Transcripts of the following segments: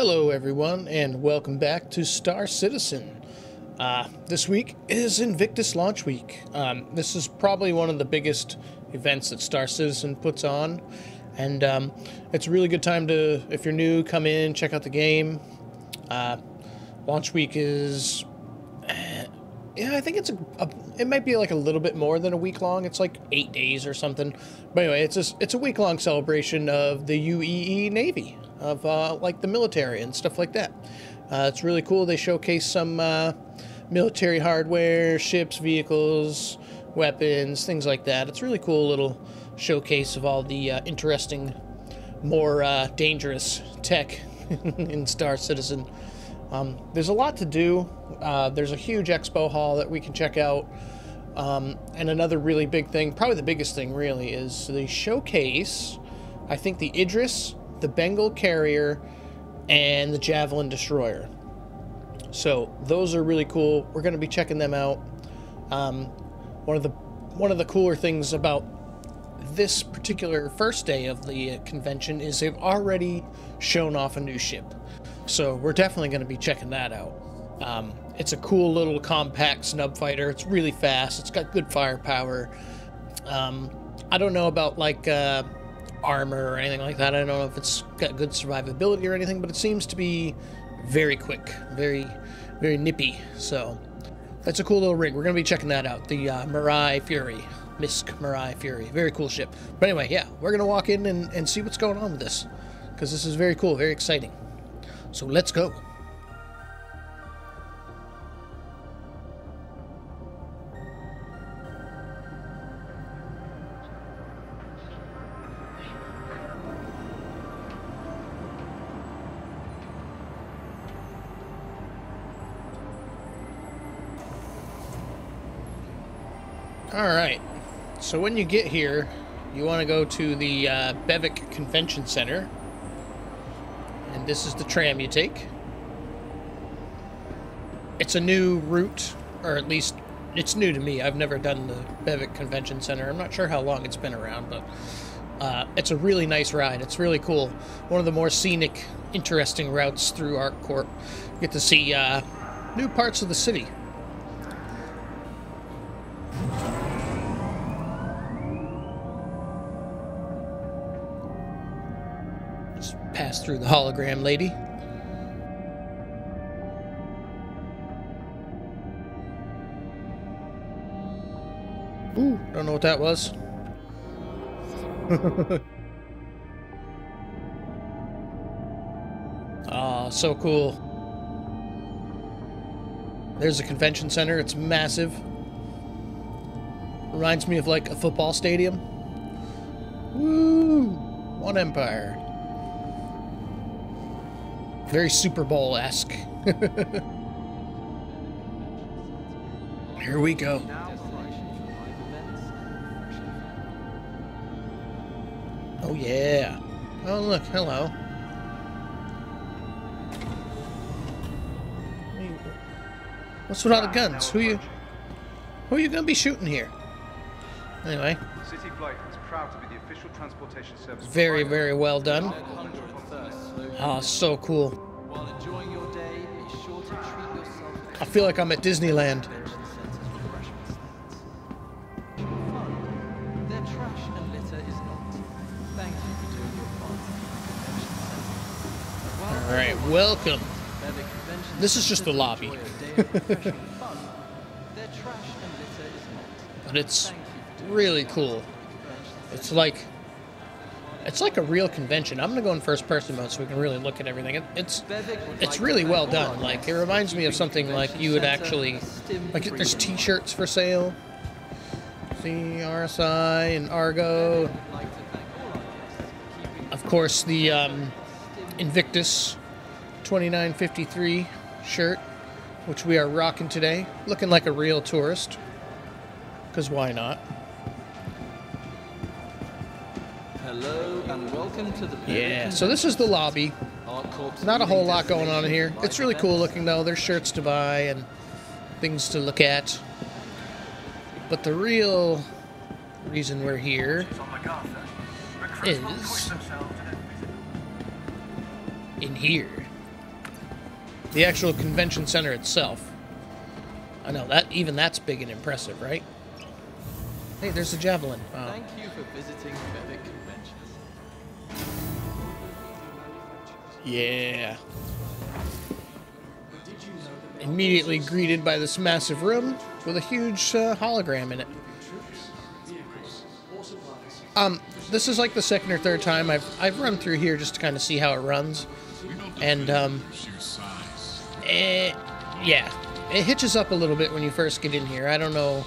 Hello everyone, and welcome back to Star Citizen. This week is Invictus Launch Week. This is probably one of the biggest events that Star Citizen puts on, and it's a really good time to, if you're new, come in, check out the game. Launch Week is, yeah, I think it's it might be like a little bit more than a week long. It's like 8 days or something. But anyway, it's a week-long celebration of the UEE Navy. Of like the military and stuff like that. It's really cool. They showcase some military hardware, ships, vehicles, weapons, things like that. It's a really cool little showcase of all the interesting, more dangerous tech in Star Citizen. There's a lot to do. There's a huge expo hall that we can check out. And another really big thing, probably the biggest thing really, is they showcase, I think, the Idris, the Bengal carrier, and the Javelin destroyer. So those are really cool. We're going to be checking them out. One of the cooler things about this particular first day of the convention is they've already shown off a new ship. So we're definitely going to be checking that out. It's a cool little compact snub fighter. It's really fast. It's got good firepower. I don't know about like armor or anything like that. I don't know if it's got good survivability or anything, but it seems to be very quick, very nippy. So that's a cool little rig. We're gonna be checking that out, the MISC Mirai Fury. Very cool ship. But anyway, yeah, we're gonna walk in and see what's going on with this, because this is very cool, very exciting. So let's go. Alright, so when you get here, you want to go to the Bevic Convention Center, and this is the tram you take. It's a new route, or at least it's new to me. I've never done the Bevic Convention Center. I'm not sure how long it's been around, but it's a really nice ride. It's really cool. One of the more scenic, interesting routes through ArcCorp. You get to see new parts of the city. Through the hologram lady. Ooh, don't know what that was. Ah, oh, so cool. There's a convention center. It's massive. Reminds me of like a football stadium. Woo! One empire. Very Super Bowl-esque. Here we go. Oh yeah. Oh look, hello. What's with all the guns? Who are you gonna be shooting here? Anyway. City Flight is proud to be the official transportation service. Very, very well done. Oh, so cool. While enjoying your day, be sure to treat yourself. I feel like I'm at Disneyland. Their trash and litter is not. Thank you for doing your part. All right, welcome. This is just the lobby. But it's really cool. It's like a real convention. I'm gonna go in first person mode so we can really look at everything. It's really well done. Like, it reminds me of something like you would actually, like, there's t-shirts for sale. See, RSI and Argo. Of course, the Invictus 2953 shirt, which we are rocking today, looking like a real tourist. Because why not? Hello and welcome to the yeah, so this is the lobby. Not a whole lot going on here. It's really cool looking though. There's shirts to buy and things to look at. But the real reason we're here is in here. the actual convention center itself. I know that even that's big and impressive, right? Hey, there's a Javelin. Wow. Thank you for visiting Bevic Convention Center. Yeah. Immediately greeted by this massive room with a huge hologram in it. This is like the second or third time I've run through here just to kind of see how it runs, and yeah, it hitches up a little bit when you first get in here. I don't know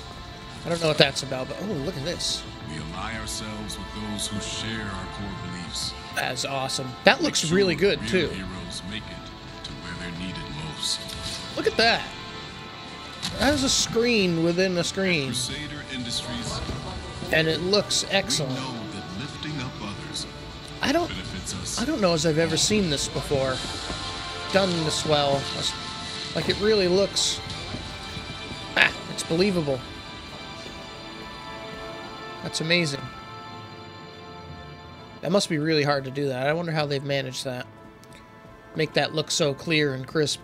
what that's about, but oh, look at this. We ally ourselves with those who share our core beliefs. That's awesome. That looks really good too. Heroes make it to where they're needed most. Look at that. That is a screen within a screen. Crusader Industries. And it looks excellent. We know that lifting up others benefits us. I don't know as I've ever seen this before. Done this well. Like, it really looks... Ah, it's believable. That's amazing. That must be really hard to do that. I wonder how they've managed that. Make that look so clear and crisp.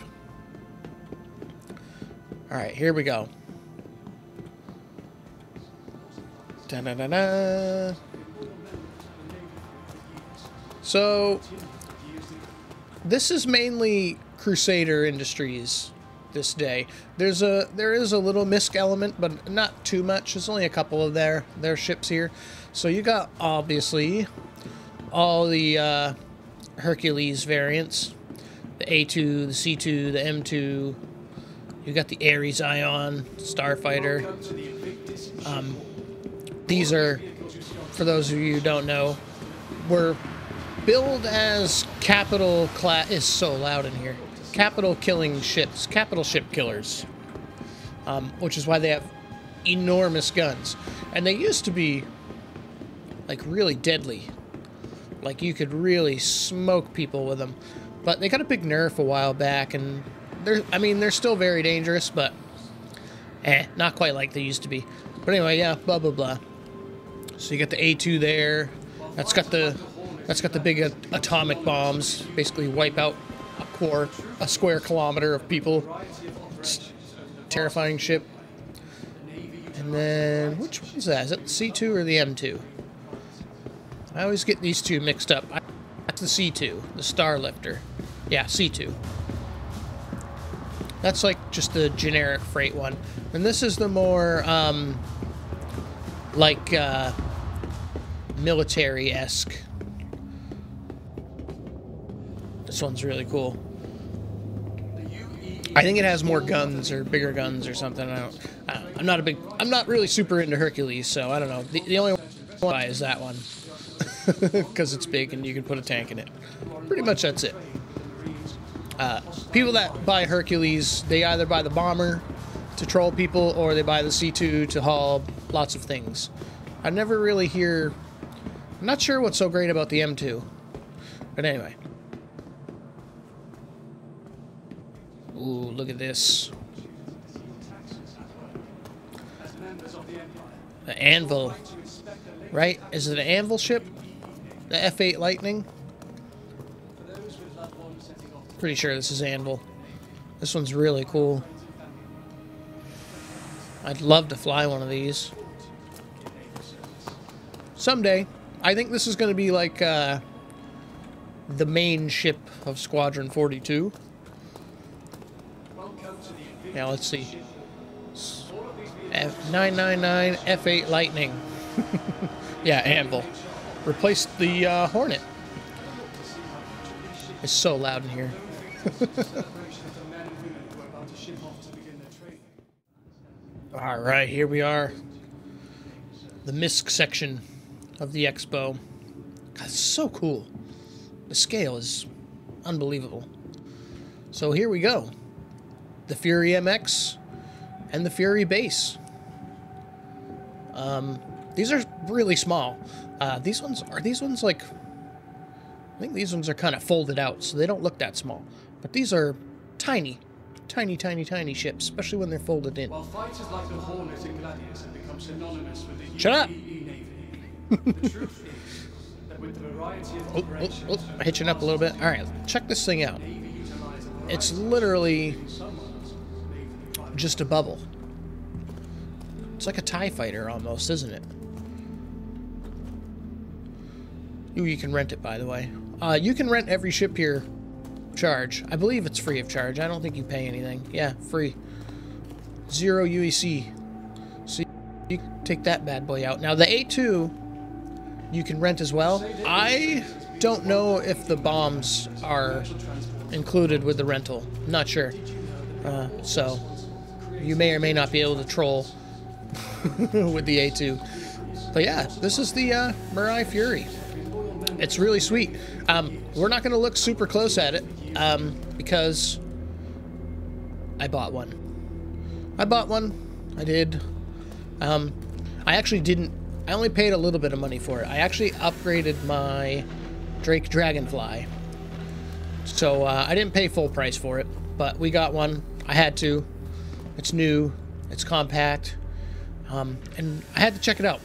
Alright, here we go. Da-da-da-da. So, this is mainly Crusader Industries this day. There is a little MISC element, but not too much. There's only a couple of their ships here. So you got, obviously, all the Hercules variants. The A2, the C2, the M2. You got the Ares Ion, Starfighter. These are, for those of you who don't know, were billed as capital class. It's so loud in here. Capital killing ships, capital ship killers, which is why they have enormous guns. And they used to be like really deadly, like you could really smoke people with them. But they got a big nerf a while back, and they're still very dangerous, but not quite like they used to be. But anyway, yeah, blah blah blah. So you got the A2 there. That's got the big atomic bombs. Basically, wipe out a square kilometer of people. It's terrifying ship. And then which one's that? Is it the C2 or the M2? I always get these two mixed up. That's the C2, the Starlifter. Yeah, C2. That's like just the generic freight one, and this is the more military-esque. This one's really cool. I think it has more guns or bigger guns or something. I'm not really super into Hercules, so I don't know. The only one I buy is that one because it's big and you can put a tank in it. Pretty much that's it. People that buy Hercules, they either buy the bomber to troll people, or they buy the C2 to haul lots of things. I never really hear... I'm not sure what's so great about the M2. But anyway. Ooh, look at this. The Anvil. Right? Is it an Anvil ship? The F-8 Lightning? Pretty sure this is Anvil. This one's really cool. I'd love to fly one of these someday. I think this is going to be like the main ship of Squadron 42. Now let's see. F-999 F-8 Lightning. Yeah, Anvil. Replaced the Hornet. It's so loud in here. All right, here we are. The MISC section of the expo. God, it's so cool. The scale is unbelievable. So here we go. The Fury MX and the Fury base. These are really small. These ones like... I think these ones are kind of folded out, so they don't look that small. But these are tiny, tiny, tiny, tiny ships, especially when they're folded in. While fighters like the Hornet and Gladius have become synonymous with the UEE Navy, the truth is that with the variety of operations... I'm hitching up a little bit. All right, check this thing out. It's literally just a bubble. It's like a TIE fighter almost, isn't it? Ooh, you can rent it, by the way. You can rent every ship here charge. I believe it's free of charge. I don't think you pay anything. Yeah, free. 0 UEC. So you can take that bad boy out. Now, the A2 you can rent as well. I don't know if the bombs are included with the rental. I'm not sure. So you may or may not be able to troll with the A2. But yeah, this is the Mirai Fury. It's really sweet. We're not going to look super close at it because I bought one. I did. I actually didn't. I only paid a little bit of money for it. I actually upgraded my Drake Dragonfly. So I didn't pay full price for it, but we got one. I had to. It's new. It's compact. And I had to check it out.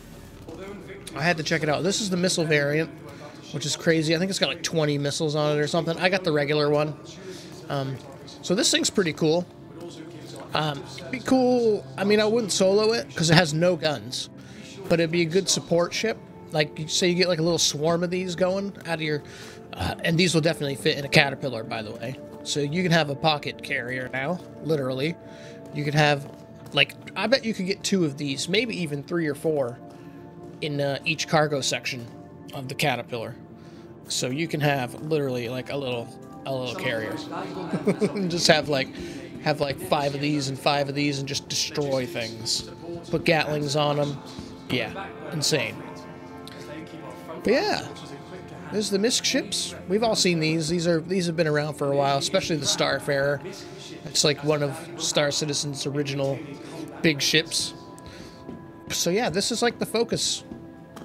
This is the missile variant, which is crazy. I think it's got like 20 missiles on it or something. I got the regular one. So this thing's pretty cool. It'd be cool. I mean, I wouldn't solo it because it has no guns, but it'd be a good support ship. Like, say you get like a little swarm of these going out of your... and these will definitely fit in a Caterpillar, by the way. So you can have a pocket carrier now, literally. You could have, like, I bet you could get 2 of these, maybe even 3 or 4 in each cargo section of the Caterpillar. So you can have literally like a little carrier. Just have like 5 of these and 5 of these and just destroy things. Put Gatlings on them. Yeah, insane. But yeah, there's the MISC ships. We've all seen these. These have been around for a while, especially the Starfarer. It's like one of Star Citizen's original big ships. So yeah, this is like the focus.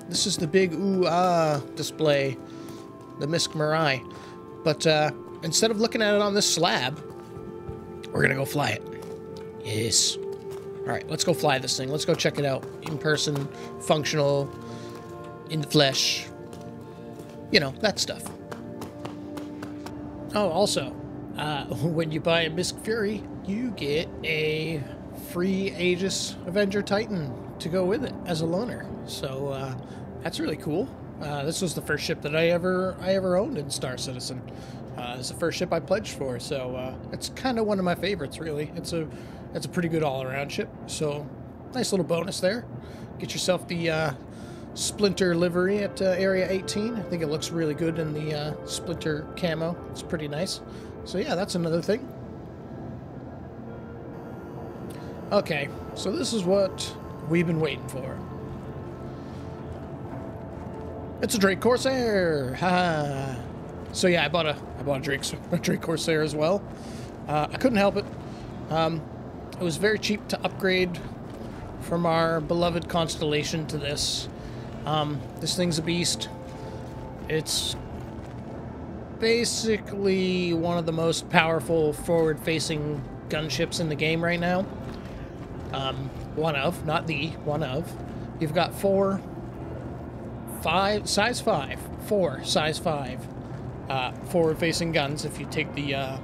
This is the big ooh-ah display, the MISC Mirai. But instead of looking at it on this slab, we're going to go fly it. Yes. All right, let's go fly this thing. Let's go check it out in person, functional, in the flesh. You know, that stuff. Oh, also, when you buy a MISC Fury, you get a free Aegis Avenger Titan to go with it as a loaner. So that's really cool. This was the first ship that I ever owned in Star Citizen. It's the first ship I pledged for, so it's kind of one of my favorites, really. It's a pretty good all-around ship, so nice little bonus there. Get yourself the Splinter livery at Area 18. I think it looks really good in the Splinter camo. It's pretty nice. So yeah, that's another thing. Okay, so this is what we've been waiting for. It's a Drake Corsair. Ha! So yeah, I bought a Drake Corsair as well. I couldn't help it. It was very cheap to upgrade from our beloved Constellation to this. This thing's a beast. It's basically one of the most powerful forward-facing gunships in the game right now. One of, not the, one of. You've got 4 size 5 forward-facing guns if you take the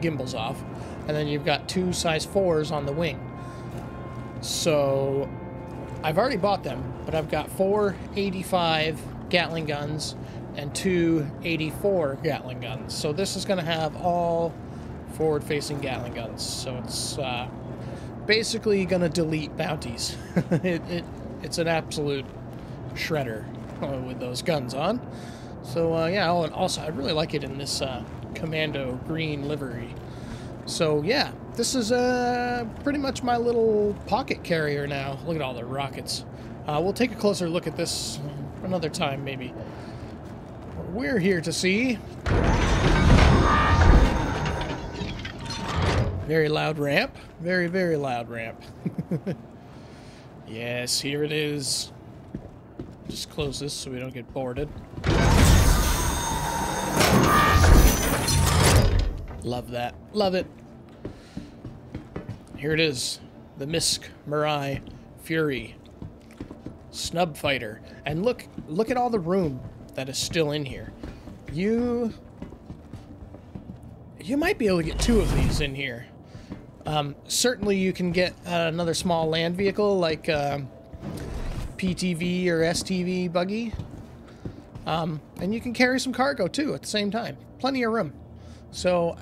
gimbals off, and then you've got 2 size 4s on the wing. So I've already bought them, but I've got 4 85 Gatling guns and 2 84 Gatling guns. So this is going to have all forward-facing Gatling guns. So it's basically going to delete bounties. it's an absolute shredder with those guns on. So yeah, oh, and also I really like it in this commando green livery. So yeah, this is pretty much my little pocket carrier now. Look at all the rockets. We'll take a closer look at this another time, maybe. We're here to see very loud ramp. Very, very loud ramp. Yes, here it is. Just close this so we don't get boarded. Love that. Love it. Here it is. The MISC Mirai Fury Snub Fighter. And look at all the room that is still in here. You you might be able to get two of these in here. Certainly you can get another small land vehicle like PTV or STV buggy. And you can carry some cargo too at the same time. Plenty of room. So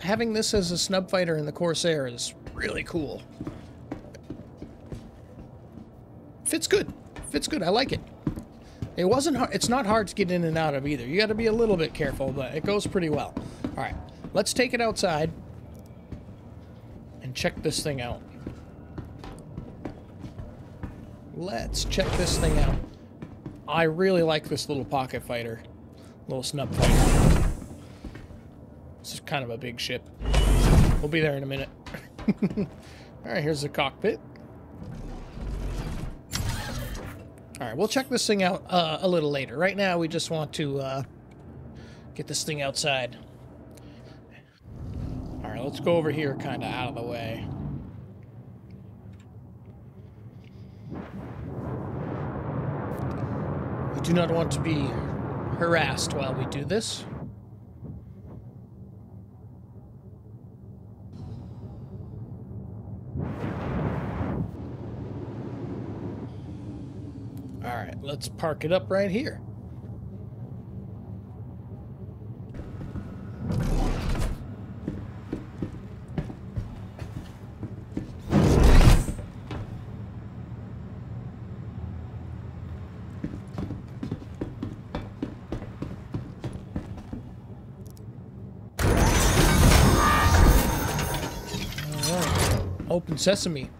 having this as a snub fighter in the Corsair is really cool. Fits good. Fits good. I like it. It wasn't hard. It's not hard to get in and out of either. You got to be a little bit careful, but it goes pretty well. All right, let's take it outside and check this thing out. Let's check this thing out. I really like this little pocket fighter, little snub fighter. This is kind of a big ship. We'll be there in a minute. All right, here's the cockpit. All right, we'll check this thing out a little later. Right now, we just want to get this thing outside. All right, let's go over here, kind of out of the way. We do not want to be harassed while we do this. Alright, let's park it up right here. Alright, open sesame.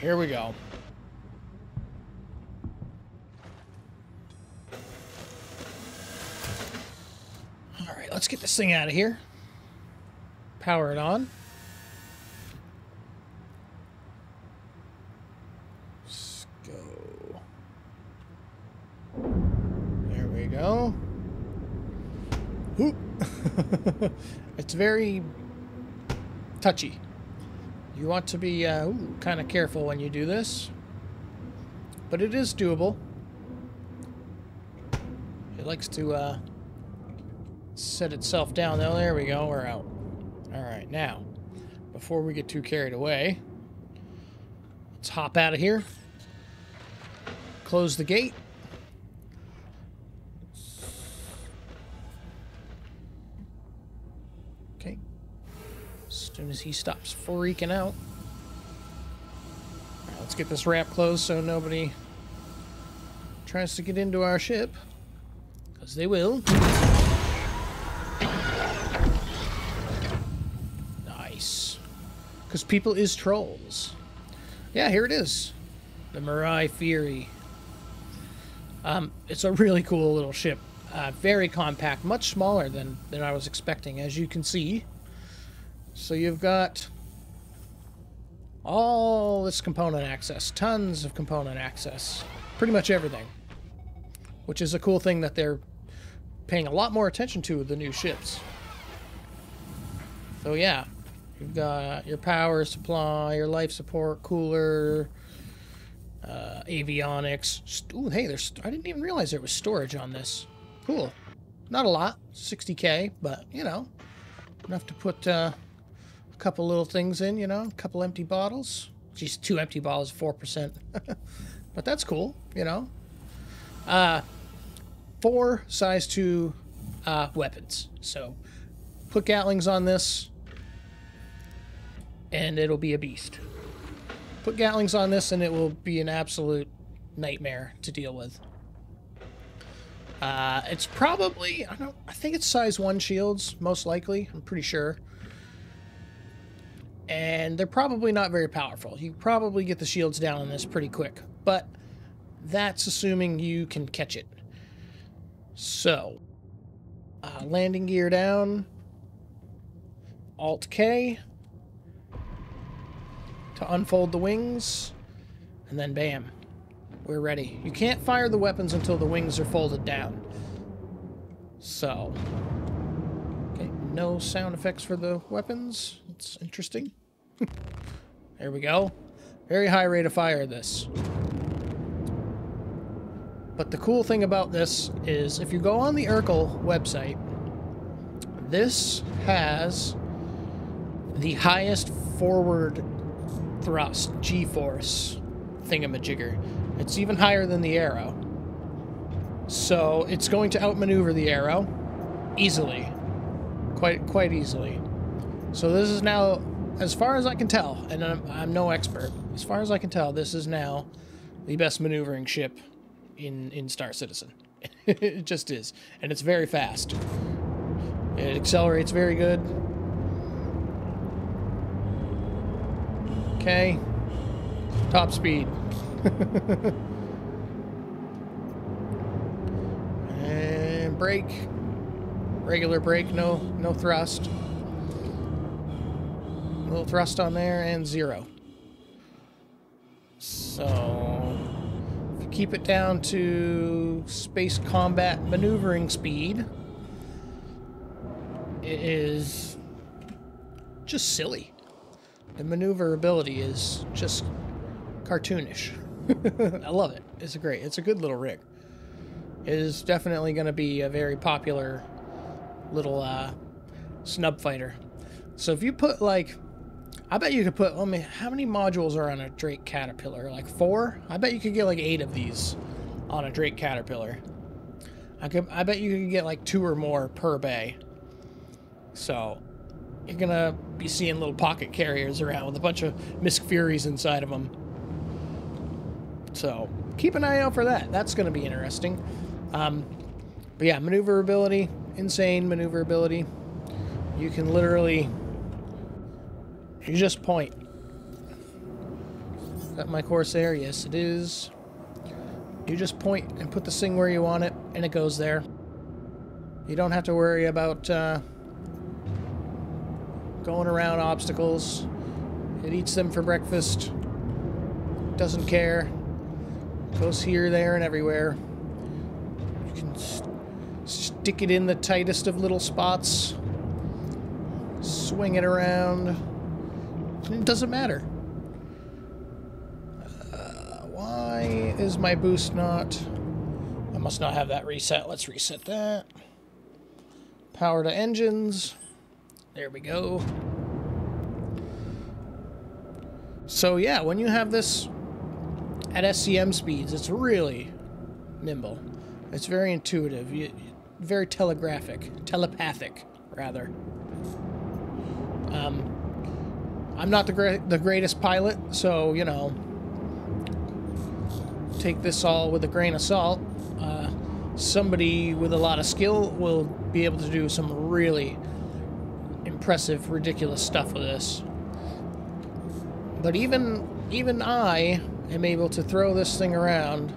Here we go. All right, let's get this thing out of here. Power it on. Let's go. There we go. Whoop. It's very touchy. You want to be kind of careful when you do this, but it is doable. It likes to set itself down, though. There we go, we're out. All right, now, before we get too carried away, let's hop out of here, close the gate. As soon as he stops freaking out. All right, let's get this wrap closed so nobody tries to get into our ship, because they will. Nice. Because people is trolls. Yeah, here it is. The Mirai Fury. It's a really cool little ship. Very compact. Much smaller than I was expecting, as you can see. So you've got all this component access, tons of component access, pretty much everything, which is a cool thing that they're paying a lot more attention to with the new ships. So yeah, you've got your power supply, your life support, cooler, avionics. Ooh, hey, I didn't even realize there was storage on this. Cool. Not a lot, 60K, but you know, enough to put couple little things in, you know, a couple empty bottles. Geez, 2 empty bottles, 4%. But that's cool, you know. 4 size 2 weapons. So put Gatlings on this and it'll be a beast. Put Gatlings on this and it will be an absolute nightmare to deal with. It's probably, I think it's size 1 shields, most likely. I'm pretty sure. And they're probably not very powerful. You probably get the shields down on this pretty quick, but that's assuming you can catch it. So, landing gear down, Alt-K to unfold the wings, and then bam, we're ready. You can't fire the weapons until the wings are folded down. So, okay, no sound effects for the weapons. That's interesting. There we go. Very high rate of fire, this. But the cool thing about this is if you go on the Urkel website, this has the highest forward thrust G-force thingamajigger. It's even higher than the Arrow. So it's going to outmaneuver the Arrow easily, quite easily. So this is now, as far as I can tell, and I'm no expert, as far as I can tell, this is now the best maneuvering ship in Star Citizen. It just is. And it's very fast. It accelerates very good. Okay. Top speed. And brake. Regular brake, no thrust. A little thrust on there and zero. So if you keep it down to space combat maneuvering speed, it is just silly. The maneuverability is just cartoonish. I love it. It's great. It's a good little rig. It is definitely going to be a very popular little snub fighter. So if you put, like, I bet you could put, I mean, how many modules are on a Drake Caterpillar? Like 4? I bet you could get like 8 of these on a Drake Caterpillar. I bet you could get like 2 or more per bay. So you're gonna be seeing little pocket carriers around with a bunch of MISC Furies inside of them. So keep an eye out for that. That's gonna be interesting. But yeah, maneuverability, insane maneuverability. You can literally, you just point. Is that my Corsair? Yes, it is. You just point and put the thing where you want it, and it goes there. You don't have to worry about going around obstacles. It eats them for breakfast. Doesn't care. Goes here, there, and everywhere. You can stick it in the tightest of little spots. Swing it around. It doesn't matter. Why is my boost not? I must not have that reset. Let's reset that. Power to engines. There we go. So yeah, when you have this at SCM speeds, it's really nimble. It's very intuitive. Very telegraphic. Telepathic, rather. I'm not the greatest pilot, so, you know, take this all with a grain of salt. Somebody with a lot of skill will be able to do some really impressive, ridiculous stuff with this. But even I am able to throw this thing around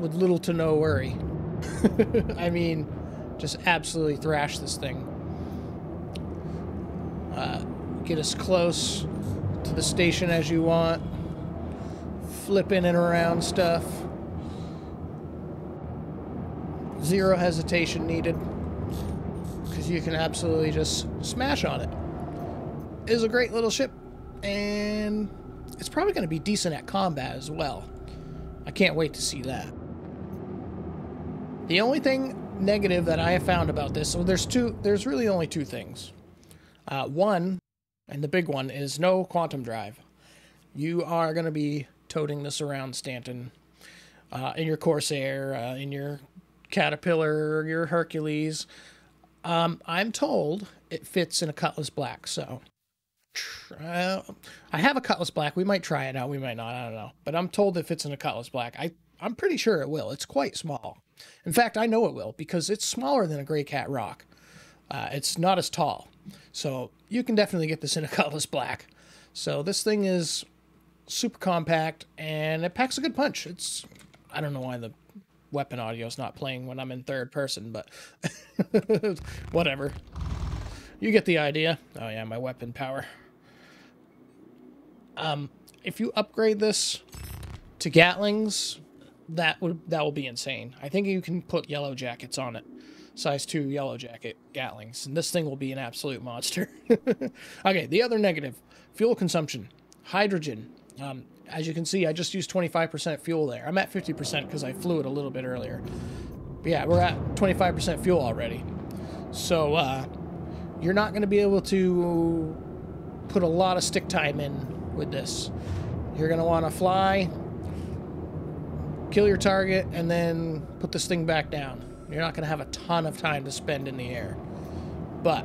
with little to no worry. I mean, just absolutely thrash this thing. Get as close to the station as you want. Flip in and around stuff. Zero hesitation needed. Because you can absolutely just smash on it. It is a great little ship. And it's probably going to be decent at combat as well. I can't wait to see that. The only thing negative that I have found about this, well, there's really only 2 things. One, and the big one, is no quantum drive. You are going to be toting this around, Stanton, in your Corsair, in your Caterpillar, your Hercules. I'm told it fits in a Cutlass Black, so I have a Cutlass Black. We might try it out. We might not. I don't know. But I'm told it fits in a Cutlass Black. I'm pretty sure it will. It's quite small. In fact, I know it will because it's smaller than a Grey Cat Rock. It's not as tall. So you can definitely get this in a Cutlass Black. So this thing is super compact and it packs a good punch. It's, I don't know why the weapon audio is not playing when I'm in third person, but whatever. You get the idea. Oh yeah, my weapon power. If you upgrade this to Gatlings, that will be insane. I think you can put Yellow Jackets on it. Size 2 Yellow Jacket Gatlings, and this thing will be an absolute monster. Okay, the other negative, fuel consumption, hydrogen. as you can see, I just used 25% fuel there. I'm at 50% because I flew it a little bit earlier. But yeah, we're at 25% fuel already. So you're not going to be able to put a lot of stick time in with this. You're going to want to fly, kill your target, and then put this thing back down. You're not going to have a ton of time to spend in the air. But,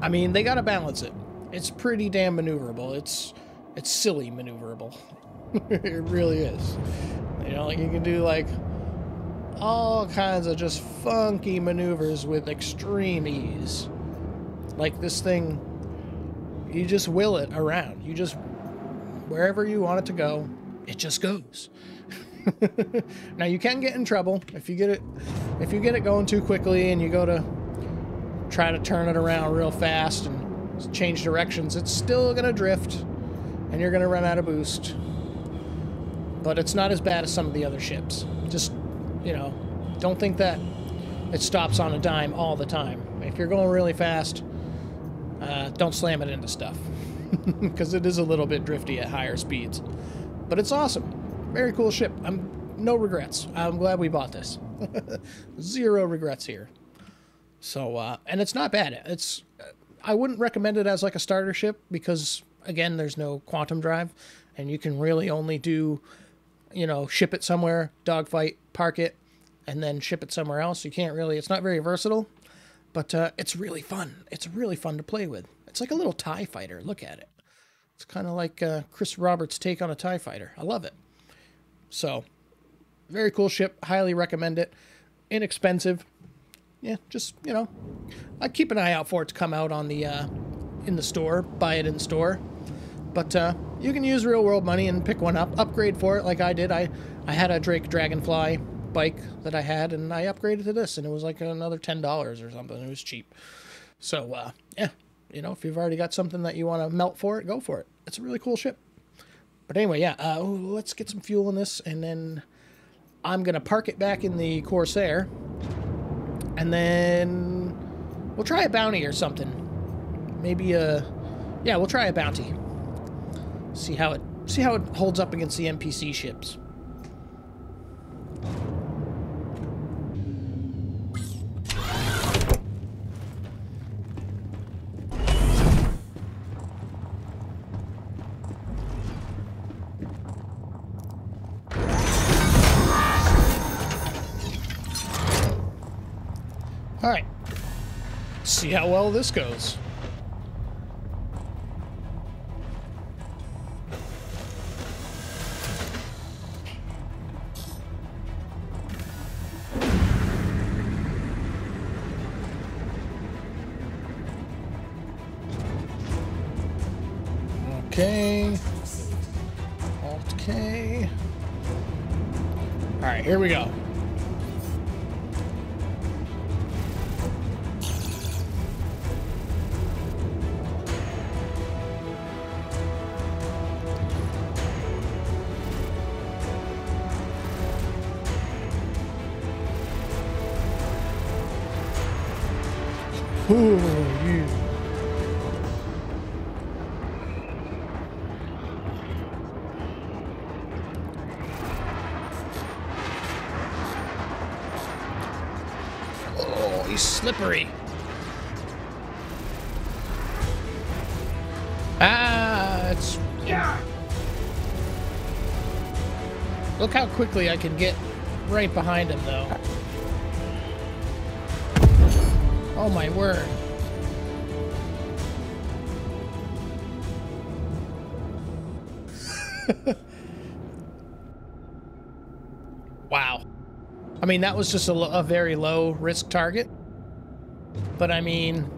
I mean, they got to balance it. It's pretty damn maneuverable. It's silly maneuverable. It really is. You know, like you can do like all kinds of just funky maneuvers with extreme ease. Like this thing, you just will it around. You just, wherever you want it to go, it just goes. Now you can get in trouble if you get it going too quickly and you go to try to turn it around real fast and change directions. It's still gonna drift and you're gonna run out of boost. But it's not as bad as some of the other ships. Just, you know, don't think that it stops on a dime all the time. If you're going really fast, don't slam it into stuff, because it is a little bit drifty at higher speeds. But it's awesome. Very cool ship. No regrets. I'm glad we bought this. Zero regrets here. So, and it's not bad. It's, I wouldn't recommend it as like a starter ship because, again, there's no quantum drive, and you can really only do, you know, ship it somewhere, dogfight, park it, and then ship it somewhere else. You can't really, it's not very versatile, but it's really fun. It's really fun to play with. It's like a little TIE fighter. Look at it. It's kind of like Chris Roberts' take on a TIE fighter. I love it. So, very cool ship. Highly recommend it. Inexpensive. Yeah, just, you know, I keep an eye out for it to come out on the, in the store. Buy it in store. But you can use real world money and pick one up. Upgrade for it like I did. I had a Drake Dragonfly bike that I had, and I upgraded to this, and it was like another $10 or something. It was cheap. So, yeah. You know, if you've already got something that you want to melt for it, go for it. It's a really cool ship. But anyway, yeah, let's get some fuel in this, and then I'm going to park it back in the Corsair, and then we'll try a bounty or something. Maybe a... yeah, we'll try a bounty. See how it holds up against the NPC ships. Alright, see how well this goes. Okay. Okay. Alright, here we go. Ooh, yeah. Oh, he's slippery. Ah, it's... yeah. Look how quickly I can get right behind him, though. Oh my word. Wow. I mean, that was just a very low risk target. But I mean,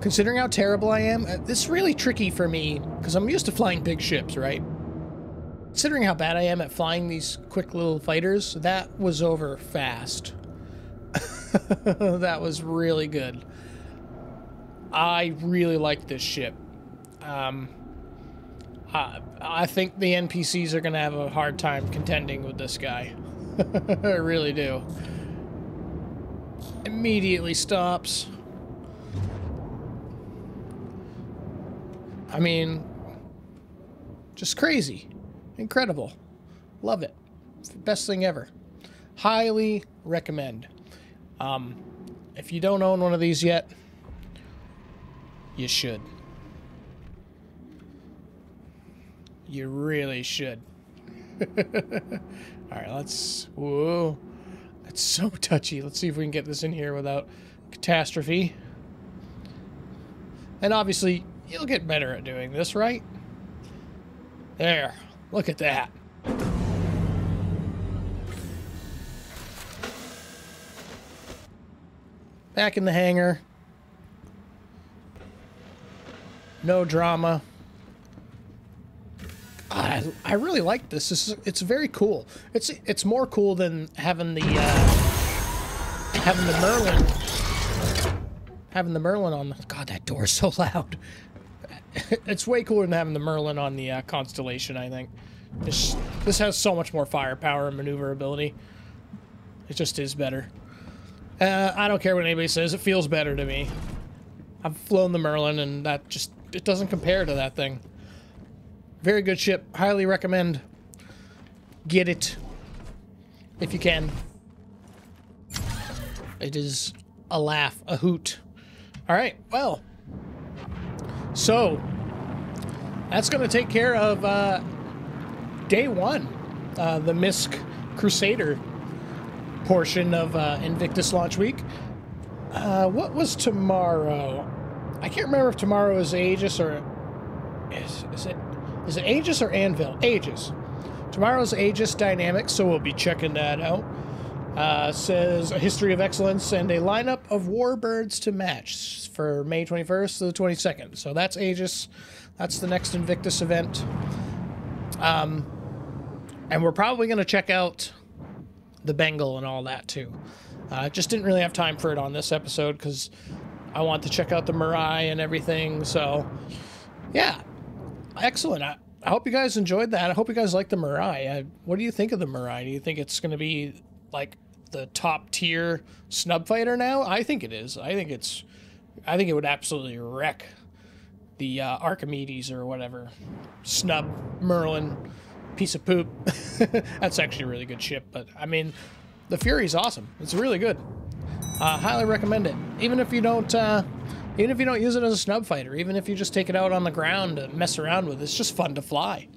considering how terrible I am, this is really tricky for me because I'm used to flying big ships, right? Considering how bad I am at flying these quick little fighters, that was over fast. That was really good. I really like this ship. I think the NPCs are going to have a hard time contending with this guy. I really do. Immediately stops. I mean, Just crazy. Incredible. Love it. It's the best thing ever. Highly recommend. If you don't own one of these yet, you should. You really should. All right, let's... Whoa. That's so touchy. Let's see if we can get this in here without catastrophe. And obviously, you'll get better at doing this, right? There. Look at that. Back in the hangar. No drama. I really like this. It's very cool. It's more cool than having the Merlin on the... God, that door is so loud. It's way cooler than having the Merlin on the Constellation, I think. This has so much more firepower and maneuverability. It just is better. I don't care what anybody says. It feels better to me. I've flown the Merlin, and that just... It doesn't compare to that thing. Very good ship. Highly recommend. Get it. If you can. It is a laugh. A hoot. Alright, well. So, that's going to take care of day one. The MISC Crusader portion of Invictus Launch Week. What was tomorrow? I can't remember if tomorrow is Aegis or... Is it Aegis or Anvil? Aegis. Tomorrow's Aegis Dynamics, so we'll be checking that out. Says, a history of excellence and a lineup of warbirds to match for May 21st to the 22nd. So that's Aegis. That's the next Invictus event. And we're probably going to check out the Bengal and all that, too. Just didn't really have time for it on this episode because I want to check out the Mirai and everything. So, yeah. Excellent. I hope you guys enjoyed that. I hope you guys like the Mirai. What do you think of the Mirai? Do you think it's going to be like the top tier snub fighter now? I think it is. I think it would absolutely wreck the Archimedes or whatever snub Merlin piece of poop. That's actually a really good ship. But I mean, the Fury's awesome. It's really good. Highly recommend it. Even if you don't. Even if you don't use it as a snub fighter, even if you just take it out on the ground and mess around with it, it's just fun to fly.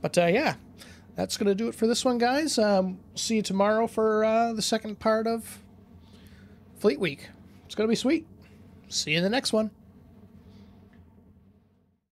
But yeah, that's going to do it for this one, guys. See you tomorrow for the second part of Fleet Week. It's going to be sweet. See you in the next one.